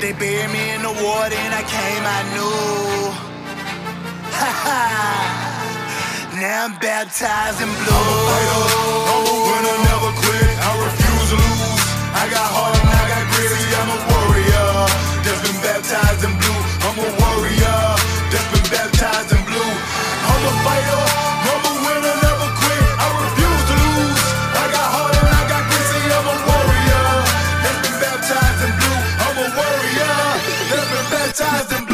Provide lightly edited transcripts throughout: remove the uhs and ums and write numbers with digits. They buried me in the water and I came, I knew. Ha ha. Now I'm baptized in blue. I'm a fighter, I'm a winner, never quit. I refuse to lose. I got heart and I got gritty. I'm a warrior that's been baptized in blue. I'm a warrior that's been baptized in blue. I'm a fighter, I'm a winner, never quit. I refuse to lose. I got heart and I got gritty. I'm a warrior that's been baptized in blue. I'm a warrior that's been baptized in blue.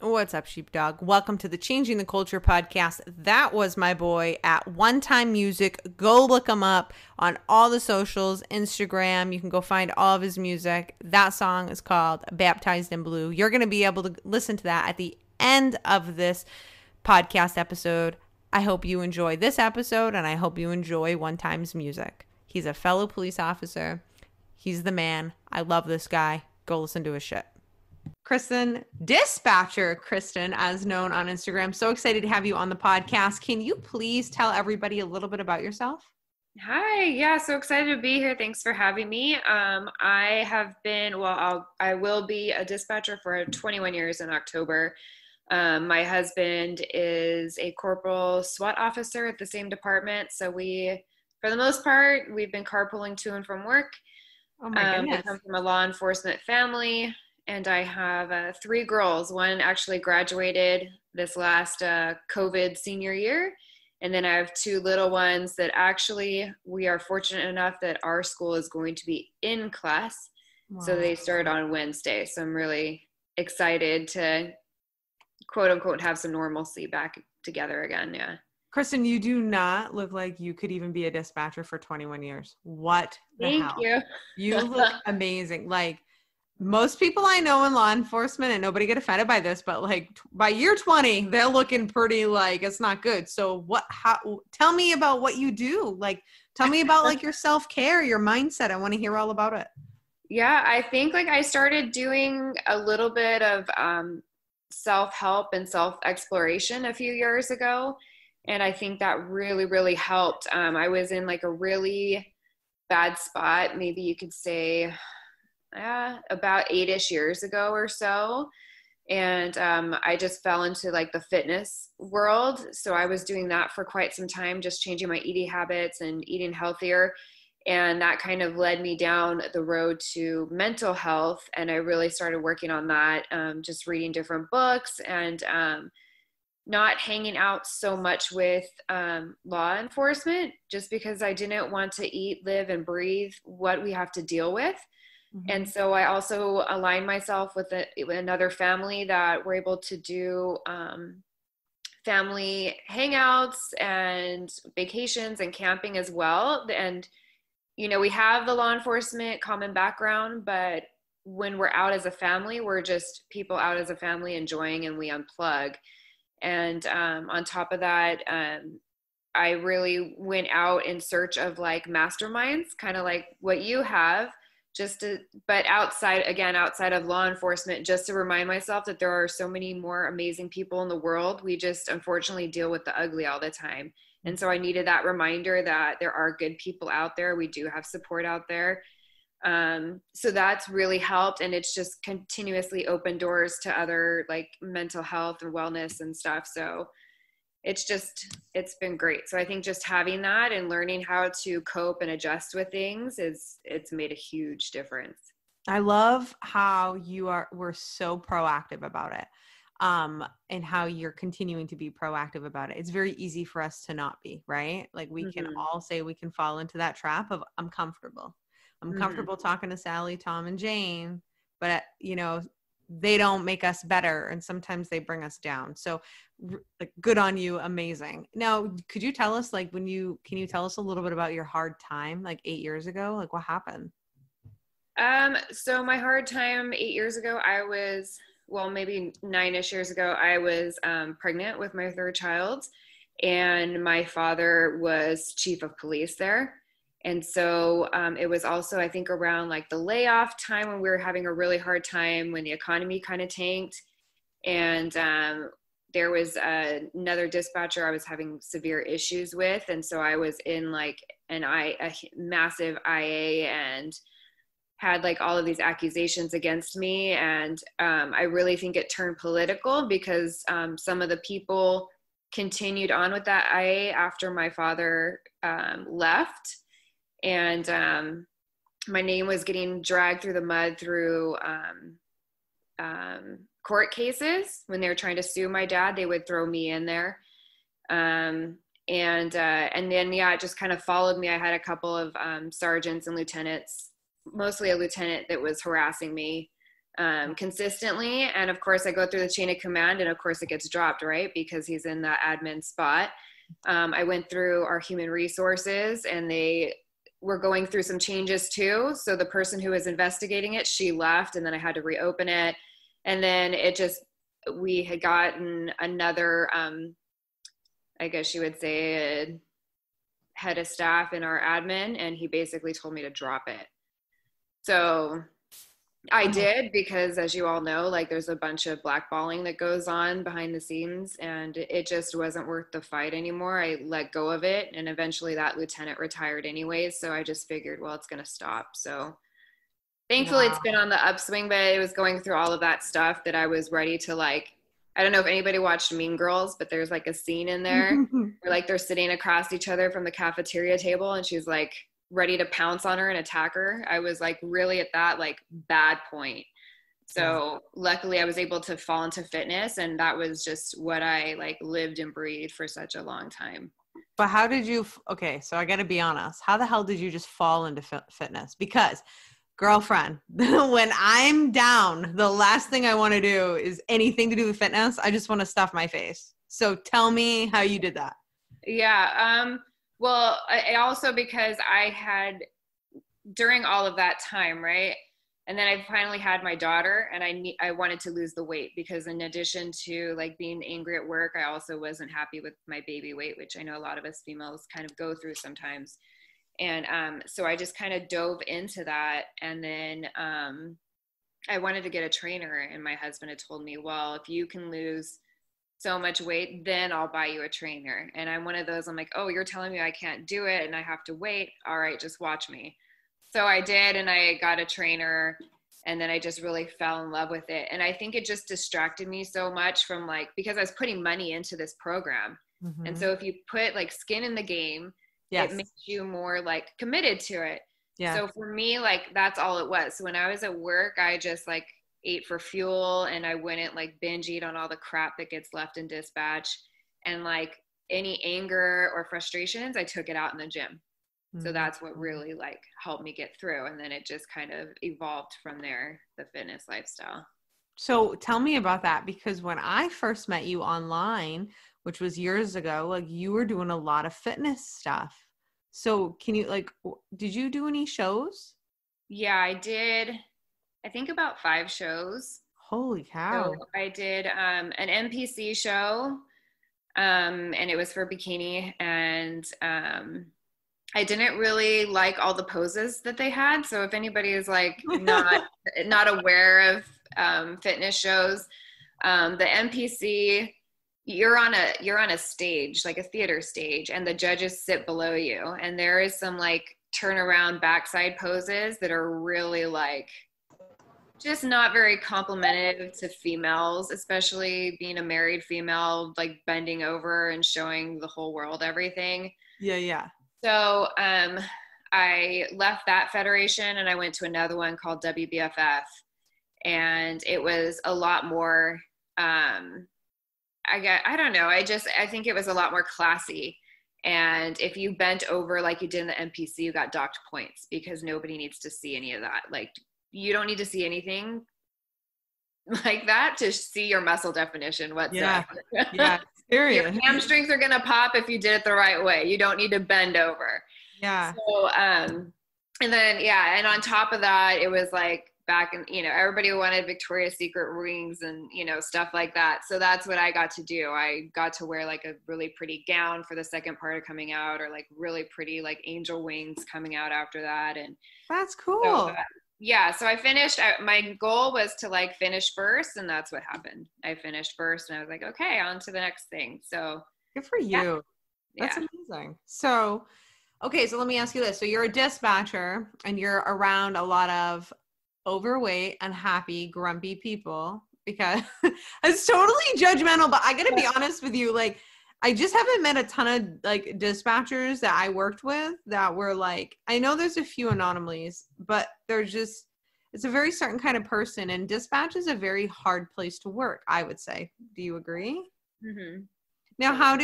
What's up, Sheepdog? Welcome to the Changing the Culture podcast. That was my boy at One Time Music. Go look him up on all the socials, Instagram. You can go find all of his music. That song is called Baptized in Blue. You're going to be able to listen to that at the end of this podcast episode. I hope you enjoy this episode, and I hope you enjoy One Time's music. He's a fellow police officer. He's the man. I love this guy. Go listen to his shit. Kristen, Dispatcher Kristen, as known on Instagram. So excited to have you on the podcast. Can you please tell everybody a little bit about yourself? Hi. Yeah. So excited to be here. Thanks for having me. I have been, well, I will be a dispatcher for 21 years in October. My husband is a corporal SWAT officer at the same department. So we, for the most part, we've been carpooling to and from work. Oh my goodness. I come from a law enforcement family. And I have three girls. One actually graduated this last COVID senior year. And then I have two little ones that actually we are fortunate enough that our school is going to be in class. Wow. So they start on Wednesday. So I'm really excited to, quote unquote, have some normalcy back together again. Yeah. Kristen, you do not look like you could even be a dispatcher for 21 years. What the hell? Thank you. You look amazing. Like, most people I know in law enforcement, and nobody get offended by this, but like by year 20, they're looking pretty like it's not good. So tell me about what you do. Like, tell me about like your self-care, your mindset. I want to hear all about it. Yeah. I think like I started doing a little bit of self-help and self-exploration a few years ago. And I think that really, really helped. I was in like a really bad spot. Maybe you could say, about 8-ish years ago or so. And I just fell into like the fitness world. So I was doing that for quite some time, just changing my eating habits and eating healthier. And that kind of led me down the road to mental health. And I really started working on that, just reading different books and not hanging out so much with law enforcement, just because I didn't want to eat, live, and breathe what we have to deal with. Mm-hmm. And so I also aligned myself with another family that were able to do family hangouts and vacations and camping as well. And, you know, we have the law enforcement common background, but when we're out as a family, we're just people out as a family enjoying, and we unplug. And on top of that, I really went out in search of like masterminds, kind of like what you have. But outside of law enforcement, just to remind myself that there are so many more amazing people in the world. We just unfortunately deal with the ugly all the time. And so I needed that reminder that there are good people out there. We do have support out there. So that's really helped. And it's just continuously opened doors to other like mental health and wellness and stuff. So it's been great. So I think just having that and learning how to cope and adjust with things it's made a huge difference. I love how we're so proactive about it. And how you're continuing to be proactive about it. It's very easy for us to not be, right? Like we mm-hmm. can all say we can fall into that trap of I'm comfortable. I'm mm-hmm. comfortable talking to Sally, Tom, and Jane, but you know, they don't make us better. And sometimes they bring us down. So like, good on you. Amazing. Now, could you tell us like, can you tell us a little bit about your hard time, like 8 years ago? Like what happened? So my hard time 8 years ago, maybe 9-ish years ago, I was pregnant with my third child, and my father was chief of police there. And so it was also, I think, around like the layoff time when we were having a really hard time when the economy kind of tanked. And there was another dispatcher I was having severe issues with. And so I was in like a massive IA and had like all of these accusations against me. And I really think it turned political because some of the people continued on with that IA after my father left. And my name was getting dragged through the mud through court cases. When they were trying to sue my dad, they would throw me in there. And then, yeah, it just kind of followed me. I had a couple of sergeants and lieutenants, mostly a lieutenant that was harassing me consistently. And of course I go through the chain of command and of course it gets dropped, right? Because he's in that admin spot. I went through our human resources and they were going through some changes too. So the person who was investigating it, she left, and then I had to reopen it. And then it just, we had gotten another, I guess you would say, a head of staff in our admin, and he basically told me to drop it. So I did, because as you all know, like there's a bunch of blackballing that goes on behind the scenes, and it just wasn't worth the fight anymore. I let go of it, and eventually that lieutenant retired anyways. So I just figured, well, it's going to stop. So thankfully It's been on the upswing, but it was going through all of that stuff that I was ready to, like, I don't know if anybody watched Mean Girls, but there's like a scene in there where like they're sitting across each other from the cafeteria table, and she's like ready to pounce on her and attack her. I was like really at that like bad point. So luckily I was able to fall into fitness, and that was just what I like lived and breathed for such a long time. But how did you, okay, so I got to be honest, how the hell did you just fall into fitness? Because girlfriend, when I'm down, the last thing I want to do is anything to do with fitness. I just want to stuff my face. So tell me how you did that. Yeah. Well, I also, because I had, during all of that time, right? And then I finally had my daughter, and I wanted to lose the weight, because in addition to like being angry at work, I also wasn't happy with my baby weight, which I know a lot of us females kind of go through sometimes. And so I just kind of dove into that. And then I wanted to get a trainer, and my husband had told me, well, if you can lose so much weight, then I'll buy you a trainer. And I'm one of those, I'm like, oh, you're telling me I can't do it and I have to wait. All right, just watch me. So I did, and I got a trainer, and then I just really fell in love with it. And I think it just distracted me so much from like, because I was putting money into this program. Mm-hmm. And so if you put like skin in the game, yes, it makes you more like committed to it. Yeah. So for me, like that's all it was. So when I was at work, I just like ate for fuel, and I wouldn't like binge eat on all the crap that gets left in dispatch, and like any anger or frustrations, I took it out in the gym. Mm-hmm. So that's what really like helped me get through. And then it just kind of evolved from there, the fitness lifestyle. So tell me about that, because when I first met you online, which was years ago, like you were doing a lot of fitness stuff. So can you like, did you do any shows? Yeah, I did. I think about 5 shows. Holy cow. So I did an NPC show, and it was for bikini, and I didn't really like all the poses that they had. So if anybody is like not aware of fitness shows, the NPC, you're on a stage, like a theater stage, and the judges sit below you, and there is some like turnaround backside poses that are really like just not very complimentary to females, especially being a married female, like bending over and showing the whole world everything. Yeah, yeah. So I left that federation, and I went to another one called WBFF, and it was a lot more, I think it was a lot more classy. And if you bent over like you did in the NPC, you got docked points, because nobody needs to see any of that. Like, you don't need to see anything like that to see your muscle definition whatsoever. Yeah. Your hamstrings are going to pop if you did it the right way. You don't need to bend over. Yeah. So, and then, yeah. And on top of that, it was like back in, you know, everybody wanted Victoria's Secret rings and, you know, stuff like that. So that's what I got to do. I got to wear like a really pretty gown for the second part of coming out, or like really pretty, like angel wings coming out after that. And that's cool. So, yeah. So I finished, my goal was to like finish first, and that's what happened. I finished first, and I was like, okay, on to the next thing. So good for you. Yeah. That's amazing. So Okay, so let me ask you this. So you're a dispatcher and you're around a lot of overweight, unhappy, grumpy people because it's totally judgmental, but I got to be honest with you. Like, I just haven't met a ton of like dispatchers that I worked with that were like, I know there's a few anomalies, but they're just, it's a very certain kind of person, and dispatch is a very hard place to work, I would say. Do you agree? Mm-hmm. Now, how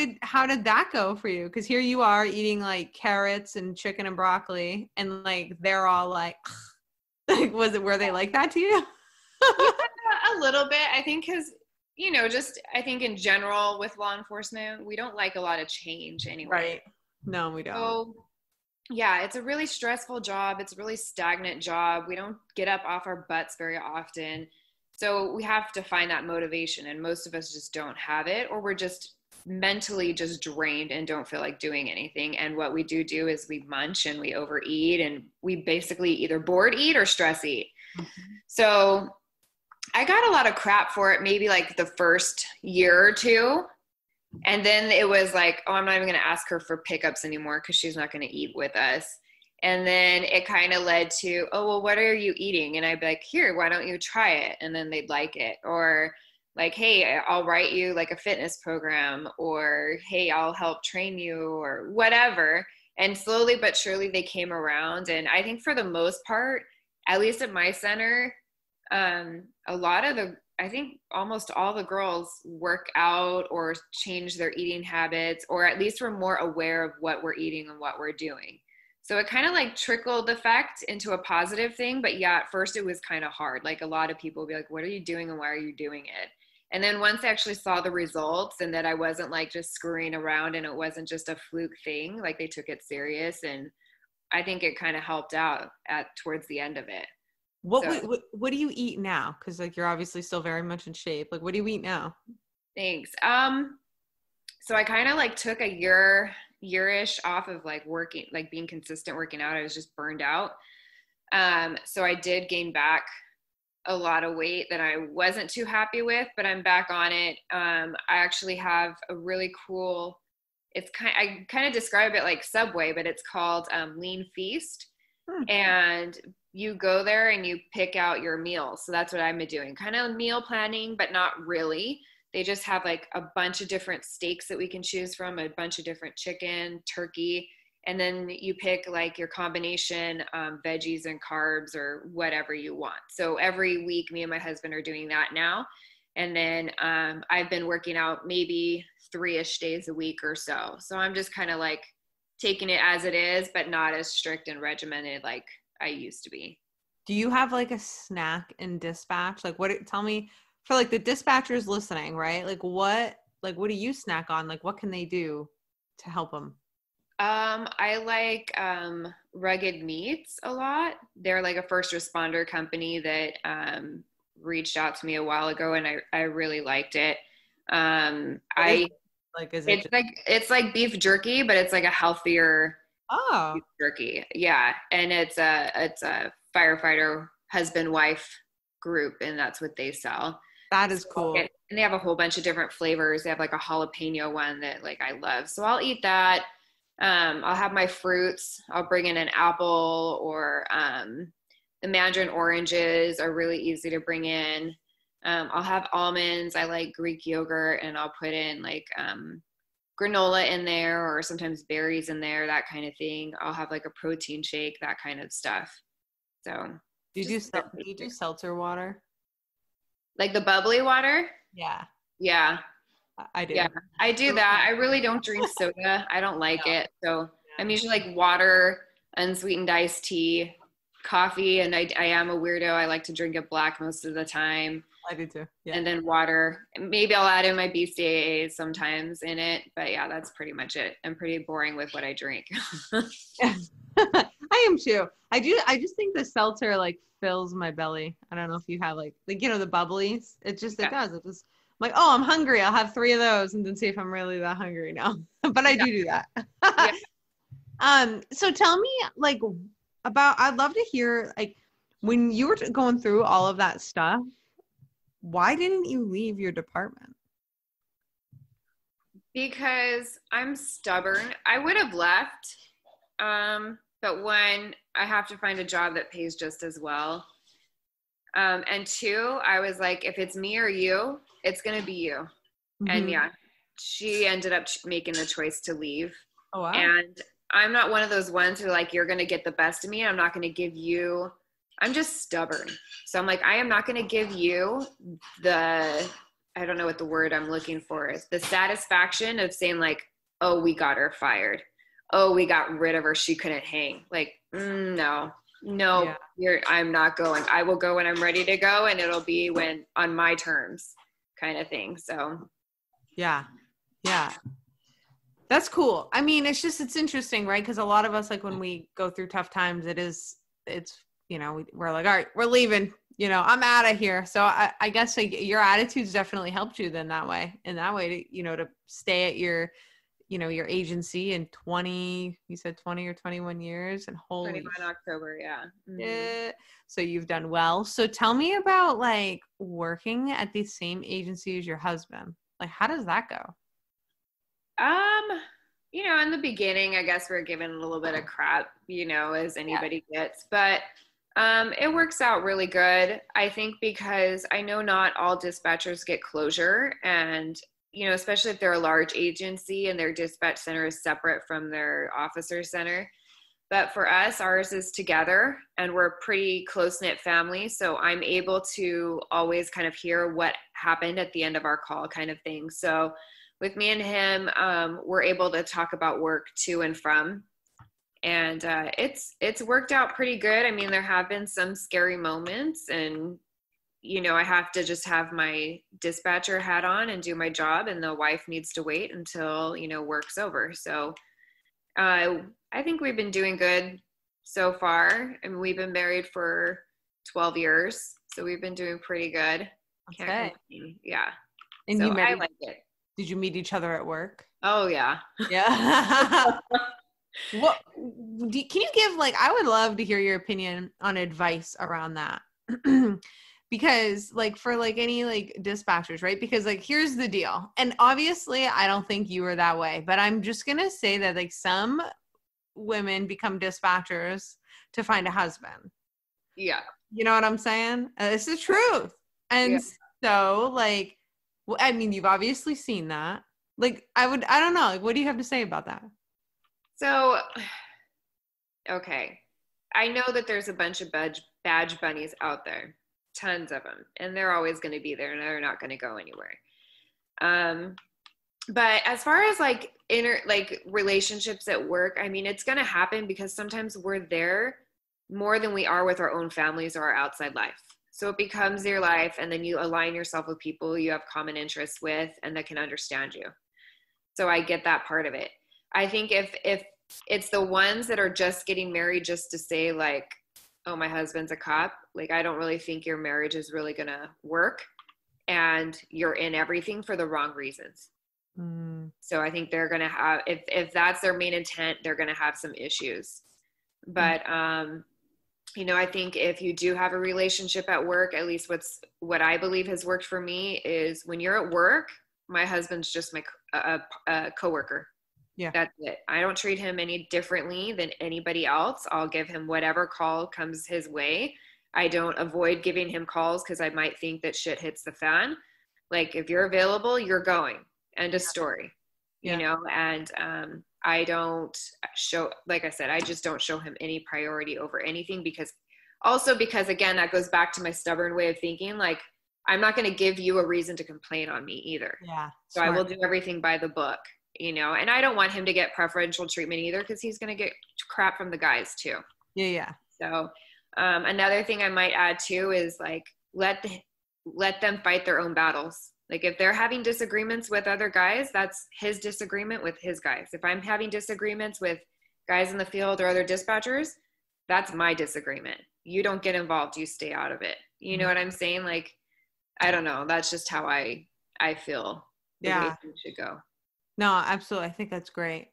did that go for you? Because here you are eating like carrots and chicken and broccoli, and like they're all like, were they like that to you? A little bit, I think, because I think in general with law enforcement, we don't like a lot of change anyway. Right? No, we don't. So, yeah, it's a really stressful job. It's a really stagnant job. We don't get up off our butts very often, so we have to find that motivation, and most of us just don't have it, or we're just mentally just drained and don't feel like doing anything. And what we do is we munch and we overeat, and we basically either bored eat or stress eat. Mm-hmm. So I got a lot of crap for it, maybe like the first year or two. And then it was like, oh, I'm not even going to ask her for pickups anymore because she's not going to eat with us. And then it kind of led to, oh, well, what are you eating? And I'd be like, here, why don't you try it? And then they'd like it. Or like, hey, I'll write you like a fitness program, or hey, I'll help train you, or whatever. And slowly but surely they came around. And I think for the most part, at least at my center, I think almost all the girls work out or change their eating habits, or at least we're more aware of what we're eating and what we're doing. So it kind of like trickled effect into a positive thing. But yeah, at first it was kind of hard. Like a lot of people would be like, what are you doing and why are you doing it? And then once I actually saw the results and that I wasn't like just screwing around and it wasn't just a fluke thing, like they took it serious. And I think it kind of helped out towards the end of it. What do you eat now? Because like you're obviously still very much in shape. Like, what do you eat now? Thanks. So I kind of like took a year-ish off of like working, like being consistent working out. I was just burned out. So I did gain back a lot of weight that I wasn't too happy with, but I'm back on it. I actually have a really cool. I kind of describe it like Subway, but it's called Lean Feast. Mm-hmm. And you go there and you pick out your meals. So that's what I've been doing. Kind of meal planning, but not really. They just have like a bunch of different steaks that we can choose from, a bunch of different chicken, turkey, and then you pick like your combination, veggies and carbs or whatever you want. So every week, me and my husband are doing that now. And then I've been working out maybe 3-ish days a week or so. So I'm just kind of like taking it as it is, but not as strict and regimented like I used to be. Do you have like a snack in dispatch? Like tell me, for like the dispatchers listening, right? Like what do you snack on? Like what can they do to help them? I like Rugged Meats a lot. They're like a first responder company that reached out to me a while ago, and I really liked it. It's like beef jerky, but it's like a healthier jerky. Yeah. And it's a firefighter husband, wife group. And that's what they sell. That is cool. And they have a whole bunch of different flavors. They have like a jalapeno one that like I love. So I'll eat that. I'll have my fruits. I'll bring in an apple, or the mandarin oranges are really easy to bring in. I'll have almonds. I like Greek yogurt, and I'll put in like, granola in there, or sometimes berries in there, that kind of thing. I'll have like a protein shake, that kind of stuff. So do you do seltzer water? Like the bubbly water? Yeah. I do. Yeah, I do that. I really don't drink soda. I don't like it. So I'm usually like water, unsweetened iced tea, coffee. And I am a weirdo. I like to drink it black most of the time. I do too. Yeah. And then water. Maybe I'll add in my BCAAs sometimes in it, but yeah, that's pretty much it. I'm pretty boring with what I drink. I am too. I just think the seltzer like fills my belly. I don't know if you have like the bubblies. It just does. It just I'm like, oh, I'm hungry. I'll have 3 of those and then see if I'm really that hungry now. But I do that. Yeah. So tell me like about. I'd love to hear like when you were going through all of that stuff. Why didn't you leave your department? Because I'm stubborn. I would have left, But one, I have to find a job that pays just as well. And two, I was like, if it's me or you, it's going to be you. Mm-hmm. And yeah, she ended up making the choice to leave. Oh, wow. And I'm not one of those ones who like, you're going to get the best of me. I'm not going to give you, I'm just stubborn. So I'm like, I am not going to give you the, I don't know what the word I'm looking for is, the satisfaction of saying like, oh, we got her fired. Oh, we got rid of her. She couldn't hang. Like, no, yeah. I'm not going. I will go when I'm ready to go, and it'll be when on my terms, kind of thing. So, yeah, that's cool. I mean, it's interesting, right? Because a lot of us, like when we go through tough times, it's you know, we're like, all right, we're leaving. You know, I'm out of here. So I guess like your attitude's definitely helped you then that way. In that way, to, you know, to stay at your, you know, your agency in 20 or 21 years, and holy 21 October. Yeah. Mm-hmm. So you've done well. So tell me about like working at the same agency as your husband. Like, how does that go? You know, in the beginning, I guess we're given a little bit of crap, you know, as anybody gets, but it works out really good. I think because I know not all dispatchers get closure, and you know, especially if they're a large agency and their dispatch center is separate from their officer center. But for us, ours is together, and we're a pretty close-knit family. So I'm able to always kind of hear what happened at the end of our call kind of thing. So with me and him, we're able to talk about work to and from. And it's worked out pretty good. I mean, there have been some scary moments, and you know, I have to just have my dispatcher hat on and do my job, and the wife needs to wait until, you know, work's over. So I think we've been doing good so far. I mean, we've been married for 12 years, so we've been doing pretty good. Okay. Yeah. And so I like it. Did you meet each other at work? Oh, yeah. Yeah. What, can you give, like, I would love to hear your opinion on advice around that. Because like for like any like dispatchers, right? Because like, here's the deal. And obviously I don't think you were that way, but I'm just going to say that like some women become dispatchers to find a husband. Yeah. You know what I'm saying? It's the truth. And so like, well, I mean, you've obviously seen that. Like I don't know. Like, what do you have to say about that? So, okay. I know that there's a bunch of badge bunnies out there. Tons of them, and they're always going to be there, and they're not going to go anywhere. But as far as like relationships at work, I mean, it's going to happen because sometimes we're there more than we are with our own families or our outside life. So it becomes your life, and then you align yourself with people you have common interests with and that can understand you. So I get that part of it. I think if it's the ones that are just getting married just to say like, oh, my husband's a cop. Like, I don't really think your marriage is really going to work, and you're in everything for the wrong reasons. Mm. So I think they're going to have, if that's their main intent, they're going to have some issues. But, you know, I think if you do have a relationship at work, at least what I believe has worked for me is when you're at work, my husband's just my coworker. Yeah. That's it. I don't treat him any differently than anybody else. I'll give him whatever call comes his way. I don't avoid giving him calls because I might think that shit hits the fan. Like, if you're available, you're going. End of story. Yeah. You know, and I don't show, like I said, I just don't show him any priority over anything because again, that goes back to my stubborn way of thinking. Like, I'm not going to give you a reason to complain on me either. Yeah. So smart. I will do everything by the book. You know, and I don't want him to get preferential treatment either, because he's going to get crap from the guys too. Yeah. So another thing I might add too is like, let them fight their own battles. Like, if they're having disagreements with other guys, that's his disagreement with his guys. If I'm having disagreements with guys in the field or other dispatchers, that's my disagreement. You don't get involved. You stay out of it. You know what I'm saying? Like, I don't know. That's just how I feel the way things should go. No, absolutely. I think that's great.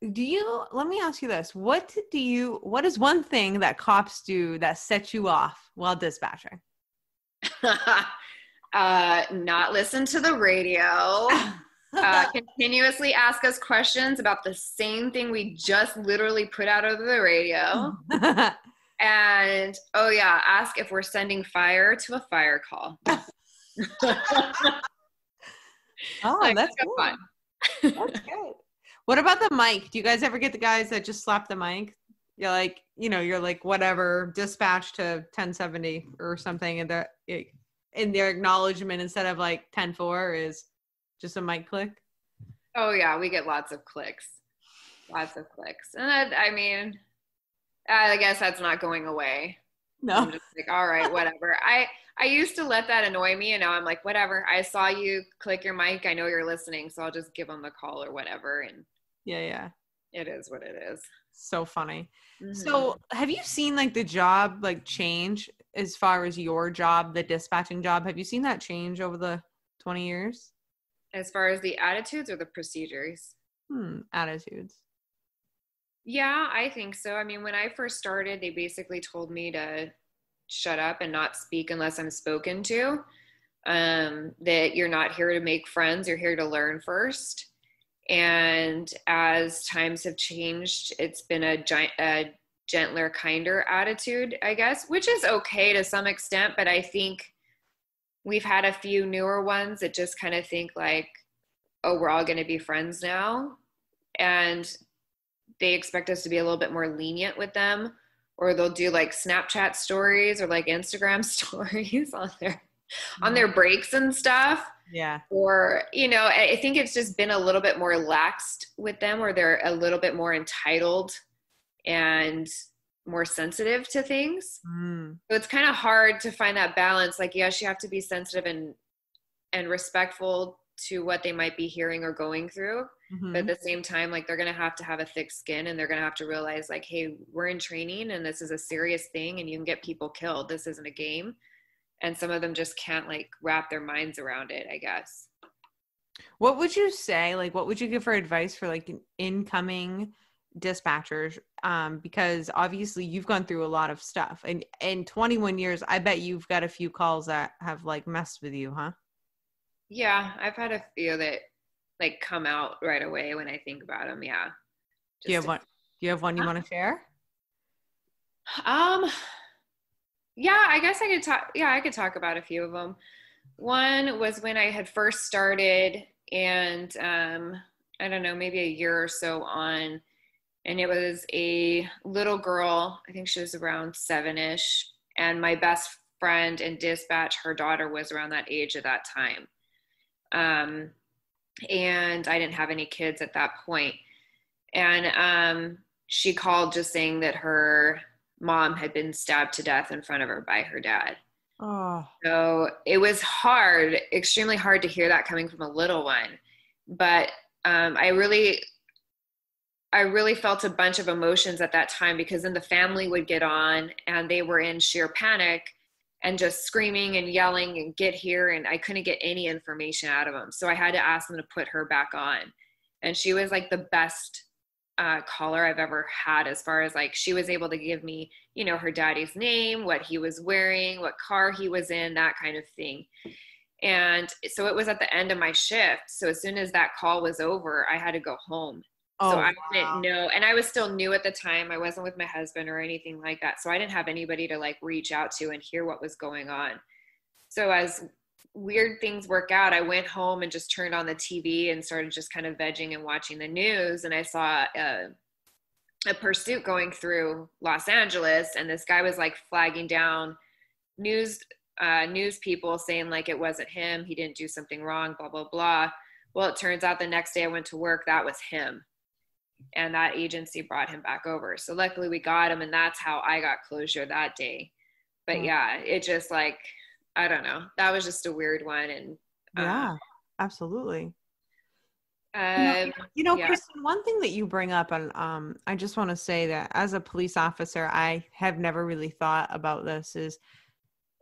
Let me ask you this. What is one thing that cops do that sets you off while dispatching? Not listen to the radio. Continuously ask us questions about the same thing we just literally put out over the radio. And, oh yeah, ask if we're sending fire to a fire call. Oh, that's good. Fun. That's good. What about the mic? Do you guys ever get the guys that just slap the mic? You're like, you know, you're like, whatever, dispatch to 1070 or something. And they're in their acknowledgement, instead of like 10-4 is just a mic click. Oh yeah. We get lots of clicks, And I mean, I guess that's not going away. No. I'm just like, all right, whatever. I used to let that annoy me, and now I'm like, whatever. I saw you click your mic. I know you're listening, so I'll just give them the call or whatever. And yeah, it is what it is. So funny. Mm-hmm. So have you seen like the job like change as far as your job, the dispatching job? Have you seen that change over the 20 years? As far as the attitudes or the procedures? Attitudes. Yeah, I think so. I mean, when I first started, they basically told me to shut up and not speak unless I'm spoken to, that you're not here to make friends, you're here to learn first. And as times have changed, it's been a gentler, kinder attitude, I guess, which is okay to some extent, but I think we've had a few newer ones that just kind of think like, oh, we're all going to be friends now. And they expect us to be a little bit more lenient with them, or they'll do like Snapchat stories or like Instagram stories on their breaks and stuff. Yeah. Or, you know, I think it's just been a little bit more laxed with them, or they're a little bit more entitled and more sensitive to things. So it's kind of hard to find that balance. Like, yes, you have to be sensitive and respectful to what they might be hearing or going through. But at the same time, like, they're going to have a thick skin, and they're going to have to realize like, hey, we're in training and this is a serious thing and you can get people killed. This isn't a game. And some of them just can't like wrap their minds around it, I guess. What would you say, like, what would you give for advice for like incoming dispatchers? Because obviously you've gone through a lot of stuff, and in 21 years, I bet you've got a few calls that have like messed with you, huh? Yeah, I've had a few that like come out right away when I think about them. Yeah. Do you have one you want to share? Yeah, I guess I could talk. Yeah, I could talk about a few of them. One was when I had first started, and I don't know, maybe a year or so on, and it was a little girl. I think she was around 7-ish, and my best friend in dispatch, her daughter was around that age at that time. And I didn't have any kids at that point. And she called just saying that her mom had been stabbed to death in front of her by her dad. Oh. So it was hard, extremely hard to hear that coming from a little one. But I really felt a bunch of emotions at that time, because then the family would get on and they were in sheer panic and just screaming and yelling and get here. And I couldn't get any information out of them. So I had to ask them to put her back on. And she was like the best caller I've ever had, as far as like, she was able to give me, you know, her daddy's name, what he was wearing, what car he was in, that kind of thing. And so it was at the end of my shift. So as soon as that call was over, I had to go home. Oh, so I didn't know. And I was still new at the time. I wasn't with my husband or anything like that. So I didn't have anybody to like reach out to and hear what was going on. So as weird things work out, I went home and just turned on the TV and started just kind of vegging and watching the news. And I saw a pursuit going through Los Angeles. And this guy was like flagging down news people, saying like, it wasn't him. He didn't do something wrong, blah, blah, blah. Well, it turns out the next day I went to work, that was him. And that agency brought him back over. So luckily we got him, and that's how I got closure that day. But yeah, it just like, I don't know. That was just a weird one. And yeah, absolutely. You know, Kristen, one thing that you bring up, and I just want to say that as a police officer, I have never really thought about this, is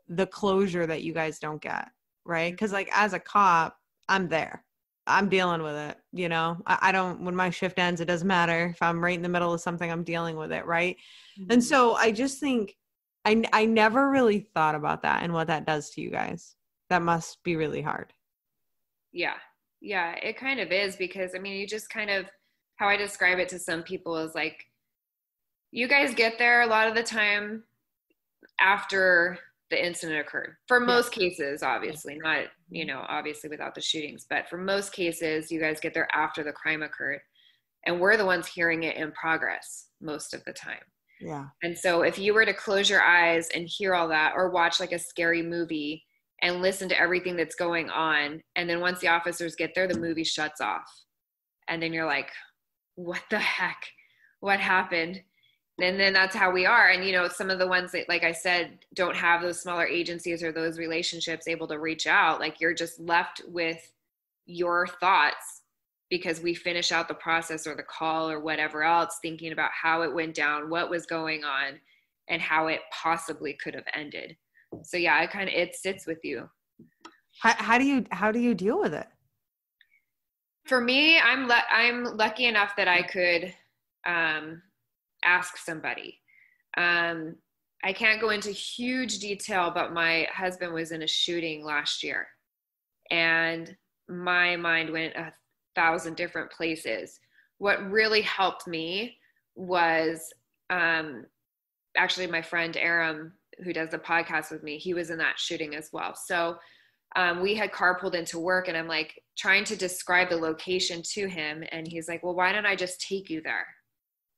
the closure that you guys don't get, right? Because like, as a cop, I'm there. I'm dealing with it, you know. I don't, when my shift ends, it doesn't matter if I'm right in the middle of something, I'm dealing with it, right? Mm-hmm. And so I just think I never really thought about that and what that does to you guys. That must be really hard. Yeah, Yeah, it kind of is, because I mean, you just kind of, how I describe it to some people is like, you guys get there a lot of the time after the incident occurred. For most cases, obviously, not, you know, obviously without the shootings, but for most cases, you guys get there after the crime occurred. And we're the ones hearing it in progress most of the time. Yeah. And so if you were to close your eyes and hear all that, or watch like a scary movie and listen to everything that's going on, and then once the officers get there, the movie shuts off. And then you're like, what the heck? What happened? And then that's how we are. And, you know, some of the ones that, like I said, don't have those smaller agencies or those relationships able to reach out, like you're just left with your thoughts, because we finish out the process or the call or whatever else, thinking about how it went down, what was going on, and how it possibly could have ended. So yeah, it kind of, it sits with you. How do you deal with it? For me, I'm lucky enough that I could ask somebody. I can't go into huge detail, but my husband was in a shooting last year, and my mind went 1,000 different places. What really helped me was actually my friend Aram, who does the podcast with me. He was in that shooting as well. So we had carpooled into work, and I'm like trying to describe the location to him, and he's like, well, why don't I just take you there?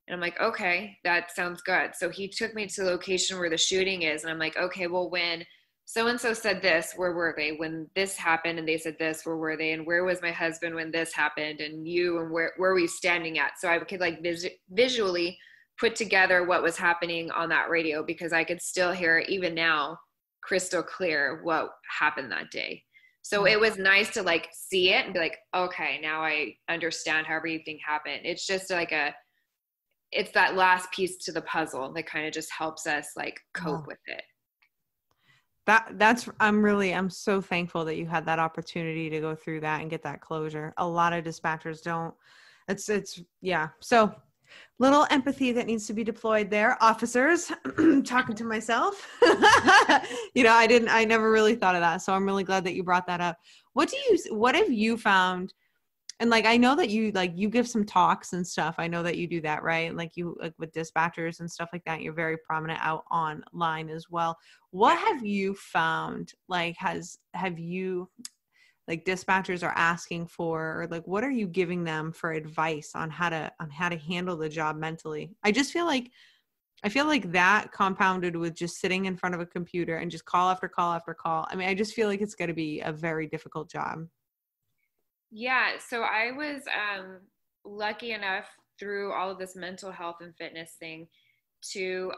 And I'm like, okay, that sounds good. So he took me to the location where the shooting is, and I'm like, okay, well, when so-and-so said this, where were they? When this happened and they said this, where were they? And where was my husband when this happened? And you, and where were you standing at? So I could like visually put together what was happening on that radio, because I could still hear, even now, crystal clear what happened that day. So it was nice to like see it and be like, okay, now I understand how everything happened. It's just like it's that last piece to the puzzle that kind of just helps us like cope with it. I'm so thankful that you had that opportunity to go through that and get that closure. A lot of dispatchers don't. Yeah. So little empathy that needs to be deployed there. Officers, talking to myself, you know, I never really thought of that. So I'm really glad that you brought that up. What have you found? And like, I know that you give some talks and stuff. I know that you do that, right? Like you, like with dispatchers and stuff like that, you're very prominent out online as well. What have you found? Like, have you dispatchers are asking for, or like, what are you giving them for advice on how to handle the job mentally? I feel like that compounded with just sitting in front of a computer and just call after call after call. I mean, I just feel like it's going to be a very difficult job. Yeah. So I was lucky enough through all of this mental health and fitness thing to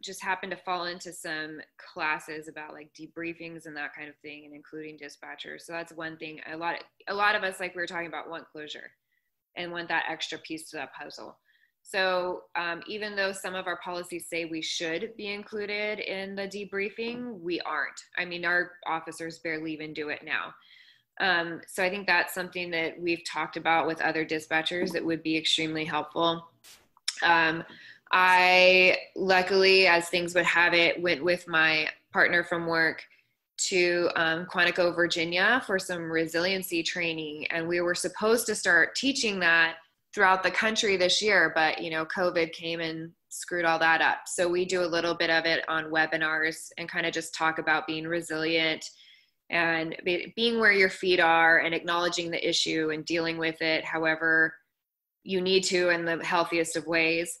just happen to fall into some classes about like debriefings and that kind of thing, and including dispatchers. So that's one thing. A lot of us, like we were talking about, want closure and want that extra piece to that puzzle. So even though some of our policies say we should be included in the debriefing, we aren't. I mean, our officers barely even do it now. So I think that's something that we've talked about with other dispatchers that would be extremely helpful. I luckily, as things would have it, went with my partner from work to Quantico, Virginia for some resiliency training. And we were supposed to start teaching that throughout the country this year, but you know, COVID came and screwed all that up. So we do a little bit of it on webinars and kind of just talk about being resilient and being where your feet are and acknowledging the issue and dealing with it however you need to in the healthiest of ways.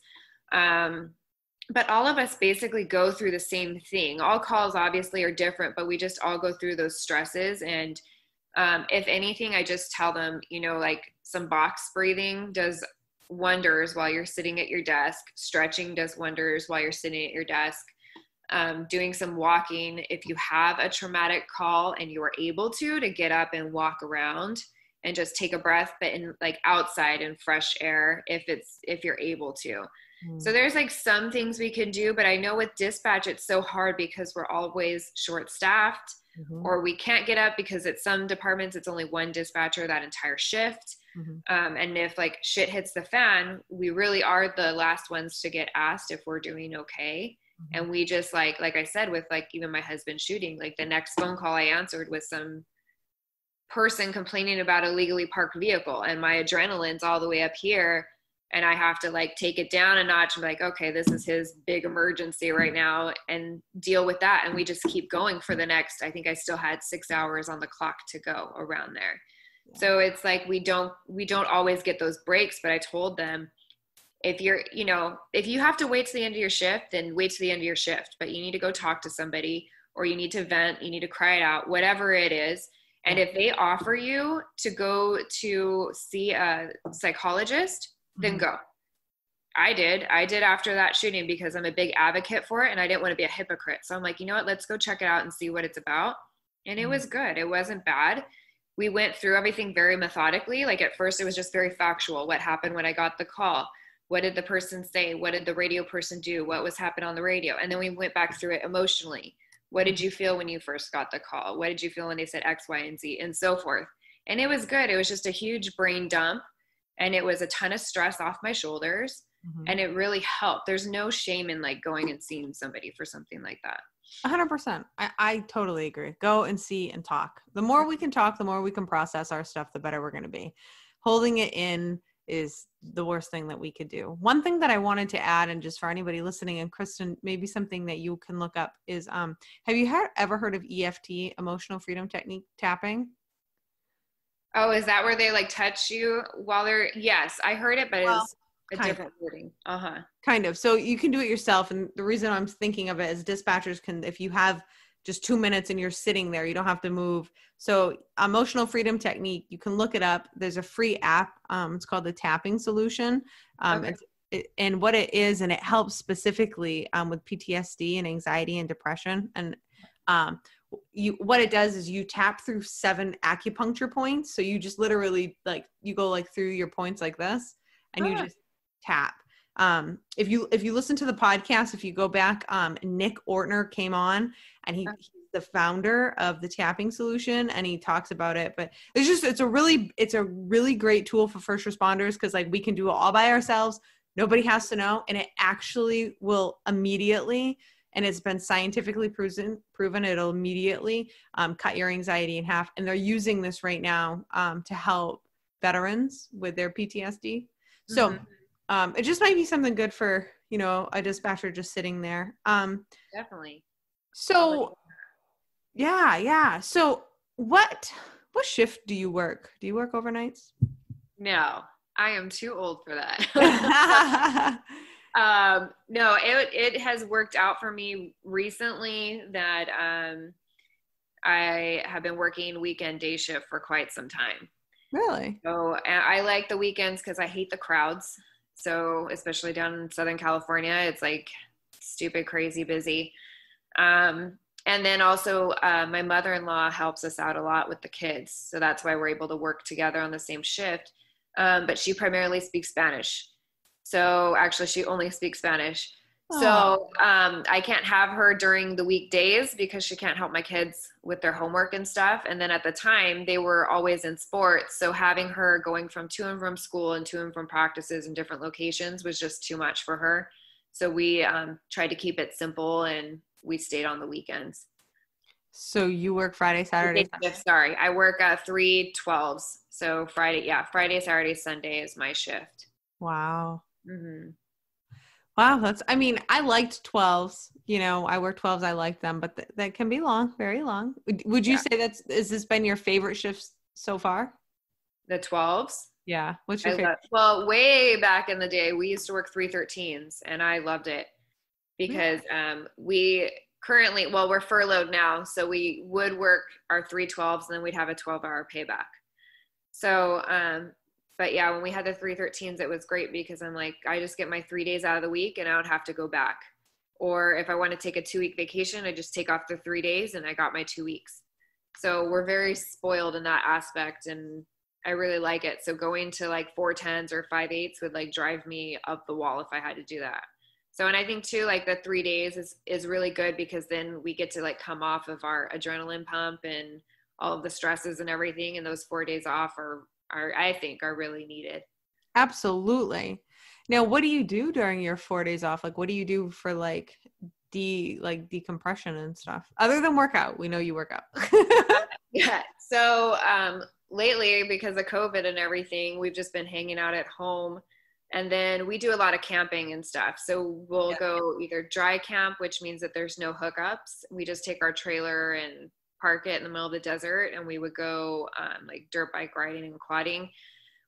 But all of us basically go through the same thing. All calls obviously are different, but we just all go through those stresses. And if anything, I just tell them, you know, like some box breathing does wonders while you're sitting at your desk. Stretching does wonders while you're sitting at your desk. Doing some walking, if you have a traumatic call and you are able to get up and walk around and just take a breath, but in like outside in fresh air, if you're able to. Mm. So there's like some things we can do, but I know with dispatch, it's so hard because we're always short staffed, mm-hmm. or we can't get up because at some departments, it's only one dispatcher that entire shift. Mm-hmm. And if like shit hits the fan, we really are the last ones to get asked if we're doing okay. And we just like I said, with like even my husband shooting, like the next phone call I answered was some person complaining about a legally parked vehicle, and my adrenaline's all the way up here, and I have to like take it down a notch and be like, okay, this is his big emergency right now, and deal with that. And we just keep going for the next, I think I still had 6 hours on the clock to go around there. Yeah. So it's like, we don't always get those breaks, but I told them, if you're, you know, if you have to wait to the end of your shift, then wait to the end of your shift, but you need to go talk to somebody, or you need to vent, you need to cry it out, whatever it is. And if they offer you to go to see a psychologist, then go. I did after that shooting, because I'm a big advocate for it and I didn't want to be a hypocrite. So I'm like, you know what, let's go check it out and see what it's about. And it was good. It wasn't bad. We went through everything very methodically. Like at first it was just very factual. What happened when I got the call? What did the person say? What did the radio person do? What was happening on the radio? And then we went back through it emotionally. What did you feel when you first got the call? What did you feel when they said X, Y, and Z, and so forth? And it was good. It was just a huge brain dump. And it was a ton of stress off my shoulders. Mm-hmm. And it really helped. There's no shame in like going and seeing somebody for something like that. 100%. I totally agree. Go and see and talk. The more we can talk, the more we can process our stuff, the better we're going to be. Holding it in is the worst thing that we could do. One thing that I wanted to add, and just for anybody listening, and Kristen, maybe something that you can look up is, have you ever heard of EFT, emotional freedom technique tapping? Oh, is that where they like touch you while they're, yes, I heard it, but it's a different wording. Uh-huh. Kind of. So you can do it yourself. And the reason I'm thinking of it is dispatchers can, if you have just 2 minutes and you're sitting there, you don't have to move. So emotional freedom technique, you can look it up. There's a free app. It's called the Tapping Solution. Okay. And what it is, and it helps specifically with PTSD and anxiety and depression. And what it does is you tap through 7 acupuncture points. So you just literally like, you go like through your points like this, and you just tap. If you listen to the podcast, if you go back, Nick Ortner came on, and he's the founder of the Tapping Solution, and he talks about it. But it's just, it's a really great tool for first responders, because like we can do it all by ourselves. Nobody has to know. And it actually will immediately, and it's been scientifically proven it'll immediately cut your anxiety in half. And they're using this right now to help veterans with their PTSD. So it just might be something good for, you know, a dispatcher just sitting there. Definitely. So yeah. So what shift do you work? Do you work overnights? No, I am too old for that. No, it has worked out for me recently that I have been working weekend day shift for quite some time. Really? So I like the weekends because I hate the crowds. So especially down in Southern California, it's like stupid, crazy, busy. And then also my mother-in-law helps us out a lot with the kids. So that's why we're able to work together on the same shift. But she primarily speaks Spanish. So actually she only speaks Spanish. Aww. So I can't have her during the weekdays because she can't help my kids with their homework and stuff. And then at the time they were always in sports. So having her going from to and from school and to and from practices in different locations was just too much for her. So we tried to keep it simple, and we stayed on the weekends. So you work Friday, Saturday, Sunday? Sorry. I work 3 12s. So Friday, Saturday, Sunday is my shift. Wow. Mm-hmm. Wow. I liked 12s, you know, I worked 12s. I liked them, but that can be long, very long. Would you say is this been your favorite shifts so far? The 12s? Yeah. What's your favorite? Well, way back in the day, we used to work 3 13s, and I loved it because, we currently, well, we're furloughed now. So we would work our 3 12s, and then we'd have a 12-hour payback. So, but yeah, when we had the 3 13s, it was great because I'm like, I just get my 3 days out of the week and I don't have to go back. Or if I want to take a 2-week vacation, I just take off the 3 days and I got my 2 weeks. So we're very spoiled in that aspect, and I really like it. So going to like 4 10s or 5 8s would like drive me up the wall if I had to do that. So, and I think too, like the 3 days is really good because then we get to like come off of our adrenaline pump and all of the stresses and everything. And those 4 days off I think are really needed. Absolutely. Now, what do you do during your 4 days off? Like, what do you do for like decompression and stuff other than workout? We know you work out. Yeah. So lately, because of COVID and everything, we've just been hanging out at home. And then we do a lot of camping and stuff. So we'll go either dry camp, which means that there's no hookups. We just take our trailer and park it in the middle of the desert. And we would go like dirt bike riding and quadding.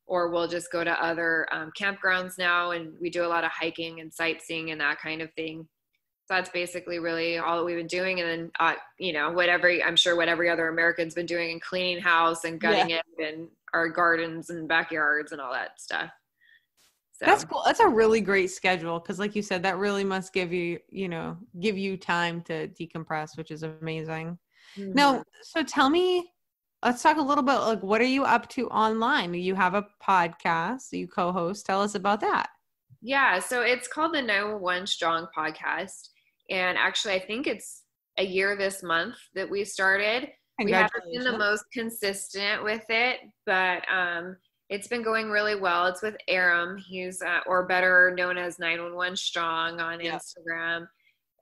Or we'll just go to other campgrounds now. And we do a lot of hiking and sightseeing and that kind of thing. So that's basically really all that we've been doing. And then, you know, what every other American's been doing, and cleaning house and gutting it, and our gardens and backyards and all that stuff. So. That's cool. That's a really great schedule. 'Cause like you said, that really must give you, give you time to decompress, which is amazing. Mm-hmm. Now, so tell me, let's talk a little bit, like, what are you up to online? You have a podcast that you co-host. Tell us about that. Yeah. So it's called the 911 Strong Podcast. And actually, I think it's a year this month that we started. We haven't been the most consistent with it, but, it's been going really well. It's with Aram. He's, or better known as 911 Strong on Instagram.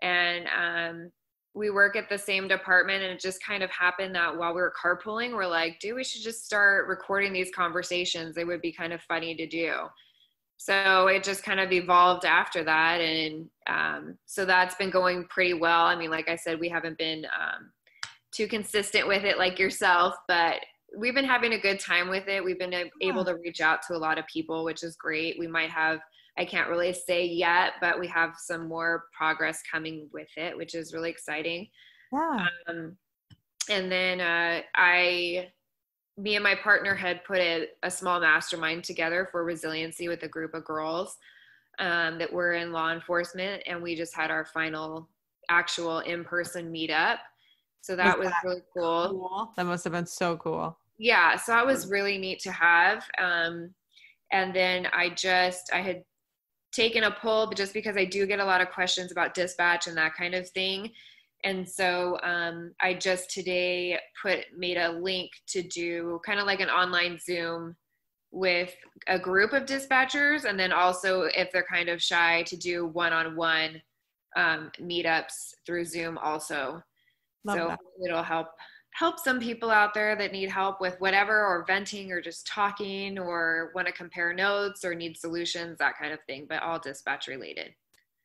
And we work at the same department, and it just kind of happened that while we were carpooling, we're like, dude, we should just start recording these conversations. They would be kind of funny to do. So it just kind of evolved after that. And so that's been going pretty well. I mean, like I said, we haven't been too consistent with it like yourself, but we've been having a good time with it. We've been able to reach out to a lot of people, which is great. We might have, I can't really say yet, but we have some more progress coming with it, which is really exciting. Yeah. And then me and my partner had put a small mastermind together for resiliency with a group of girls that were in law enforcement. And we just had our final actual in-person meetup. So that was really cool. That must have been so cool. Yeah. So that was really neat to have. And then I had taken a poll, but just because I do get a lot of questions about dispatch and that kind of thing. And so I just today made a link to do kind of like an online Zoom with a group of dispatchers. And then also, if they're kind of shy, to do one-on-one meetups through Zoom also. Love so that. It'll help some people out there that need help with whatever, or venting, or just talking, or want to compare notes, or need solutions, that kind of thing, but all dispatch related.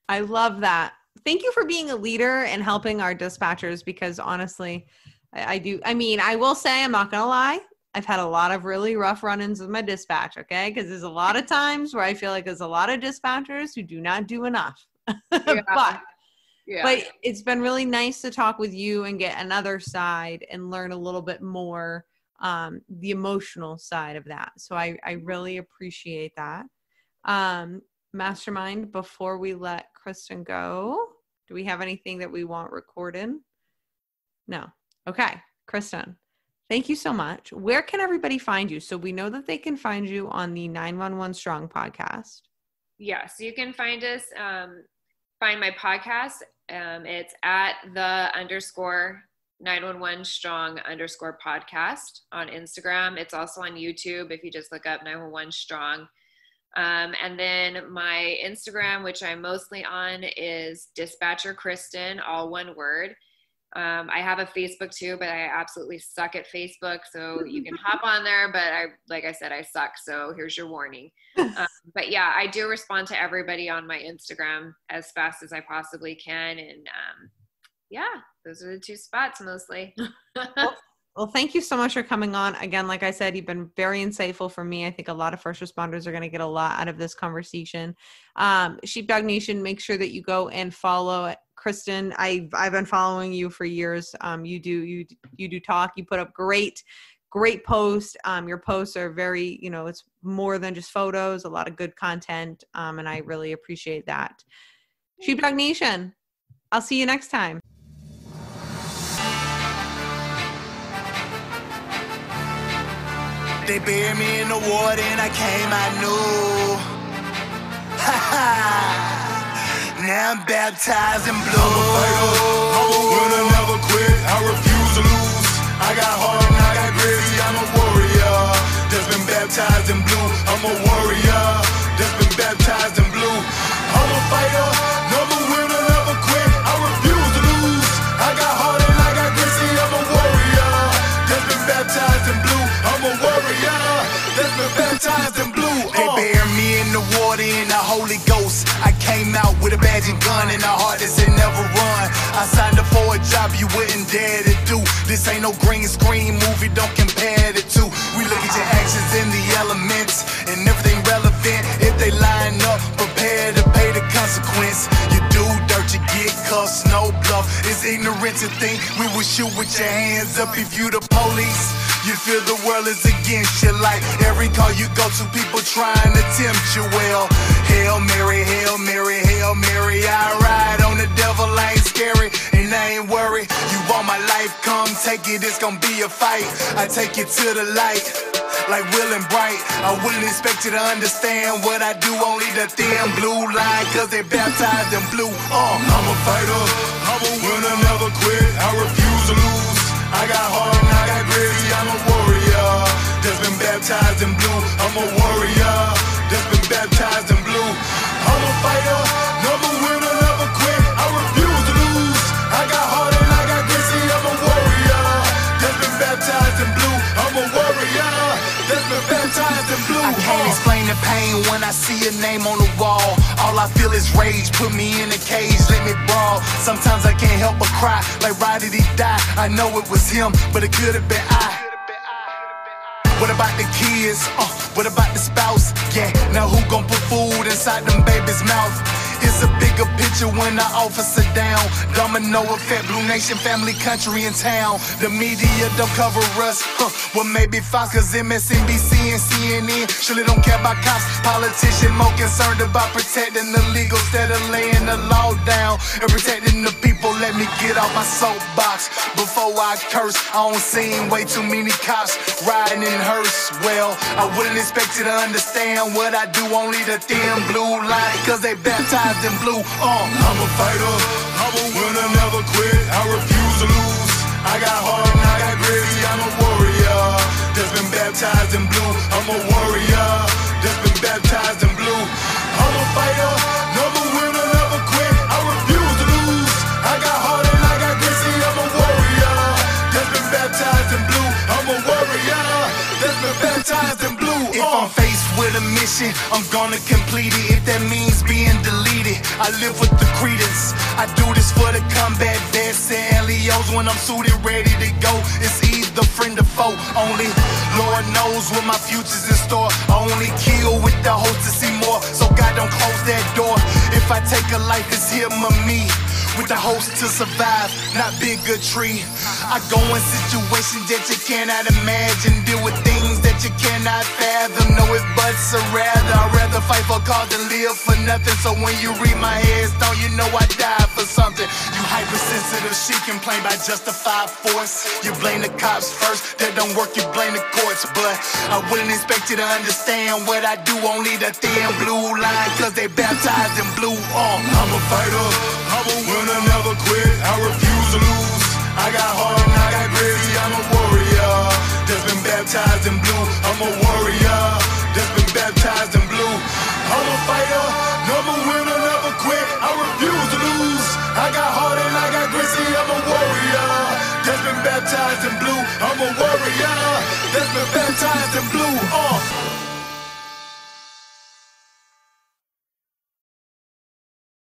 I love that. Thank you for being a leader and helping our dispatchers, because honestly, I do. I mean, I will say, I'm not going to lie, I've had a lot of really rough run-ins with my dispatch, okay? Because there's a lot of times where I feel like there's a lot of dispatchers who do not do enough. But it's been really nice to talk with you and get another side and learn a little bit more, the emotional side of that. So I really appreciate that. Mastermind, before we let Kristen go, do we have anything that we want recorded? No. Okay. Kristen, thank you so much. Where can everybody find you? So we know that they can find you on the 911 Strong Podcast. Yeah. So you can find us, find my podcast. It's at @the_911strong_podcast on Instagram. It's also on YouTube if you just look up 911 Strong. And then my Instagram, which I'm mostly on, is Dispatcher Kristen, all one word. I have a Facebook too, but I absolutely suck at Facebook. So you can hop on there, but like I said, I suck. So here's your warning. But yeah, I do respond to everybody on my Instagram as fast as I possibly can. And yeah, those are the two spots mostly. Well, thank you so much for coming on. Again, like I said, you've been very insightful for me. I think a lot of first responders are going to get a lot out of this conversation. Sheepdog Nation, make sure that you go and follow Kristen. I've been following you for years. You do talk, you put up great posts. Your posts are very, it's more than just photos, a lot of good content. And I really appreciate that. Sheepdog Nation, I'll see you next time. They buried me in the water and I came, I knew. Ha ha. Now I'm baptized in blue. I'm a fighter, I'm a winner, never quit. I refuse to lose. I got heart and I got gritty. I'm a warrior that's been baptized in blue. I'm a warrior that's been baptized in blue. I'm a fighter, I'm a winner, never quit. I refuse to lose. I got heart and I got gritty. I'm a warrior that's been magic gun in our heart that said never run. I signed up for a job you wouldn't dare to do. This ain't no green screen movie, don't compare the two. We look at your actions in the elements and everything relevant. If they line up, prepare to pay the consequence. You do dirt, you get cuffed, no bluff. It's ignorant to think we would shoot with your hands up if you the police. You feel the world is against you, like every call you go to, people trying to tempt you. Well, Hail Mary, Hail Mary, Hail Mary, I ride on the devil, I ain't scary, and I ain't worried. You want my life, come take it, it's gonna be a fight. I take it to the light, like Will and Bright. I wouldn't expect you to understand what I do, only the thin blue line, cause they baptized in blue. I'm a fighter, I'm a winner, never quit, I refuse to lose. I got heart and I got gritty, I'm a warrior that's been baptized in blue. I'm a warrior that's been baptized in blue. I'm a fighter, never winner, never quit, I refuse to lose. I got heart and I got gritty, I'm a warrior that's been baptized in blue. I'm a warrior that's been baptized in blue. I can't explain the pain when I see a name on the wall. All I feel is rage, put me in a cage, let me brawl. Sometimes I can't help but cry, like why did he die? I know it was him, but it could have been I. What about the kids? What about the spouse? Yeah, now who gon' put food inside them babies' mouth? It's a bigger picture when the officer down. Domino effect, Blue Nation, family, country, and town. The media don't cover us. Well, maybe Fox, cause MSNBC and CNN surely don't care about cops. Politicians more concerned about protecting the legal instead of laying the law down and protecting the people. Let me get off my soapbox before I curse. I don't see way too many cops riding in hearse. Well, I wouldn't expect you to understand what I do, only the thin blue light, cause they baptized in blue. I'm a fighter, I'm a winner, never quit, I refuse to lose. I got heart and I got gritty, I'm a warrior that's been baptized in blue. I'm a warrior that's been baptized in blue. I'm a fighter, never winner, never quit, I refuse to lose. I got heart and I got gritty, I'm a warrior that's been baptized in blue. I'm a warrior that's been baptized in blue. If I'm faced with a mission, I'm gonna complete it, if that means being deleted. I live with the credence. I do this for the combat vets and LEOs. When I'm suited, ready to go, it's either friend or foe. Only Lord knows what my future's in store. I only kill with the hope to see more, so God don't close that door. If I take a life, it's him or me, with the hopes to survive, not big a tree. I go in situations that you cannot imagine, deal with things that you cannot fathom, know it but surrender. I'd rather fight for cause than live for nothing. So when you read my headstone, you know I died for something. You hypersensitive, she complain by justified force. You blame the cops first, that don't work, you blame the courts. But I wouldn't expect you to understand what I do, only the thin blue line, cause they baptized in blue. I'm a fighter, I'm a winner, I never quit, I refuse to lose. I got heart and I got gritty, I'm a warrior that's been baptized in blue. I'm a warrior that's been baptized in blue. I'm a fighter, never winner, never quit, I refuse to lose. I got heart and I got gritty, I'm a warrior that's been baptized in blue. I'm a warrior that's been baptized in blue.